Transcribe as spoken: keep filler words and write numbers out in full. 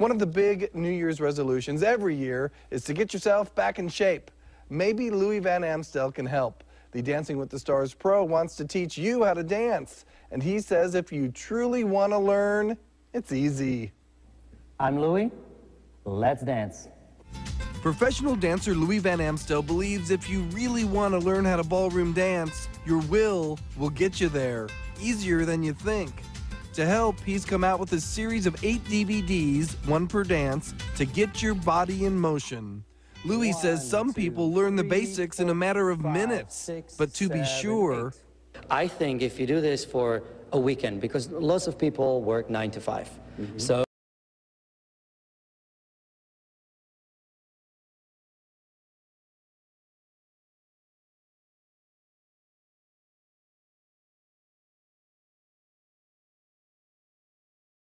One of the big New Year's resolutions every year is to get yourself back in shape. Maybe Louis Van Amstel can help. The Dancing with the Stars pro wants to teach you how to dance. And he says if you truly want to learn, it's easy. I'm Louis. Let's dance. Professional dancer Louis Van Amstel believes if you really want to learn how to ballroom dance, your will will get you there, easier than you think. To help, he's come out with a series of eight D V Ds, one per dance, to get your body in motion. Louis one, says some two, people learn three, the basics four, in a matter of five, minutes, six, but to seven, be sure... Eight. I think if you do this for a weekend, because lots of people work nine to five, mm-hmm. so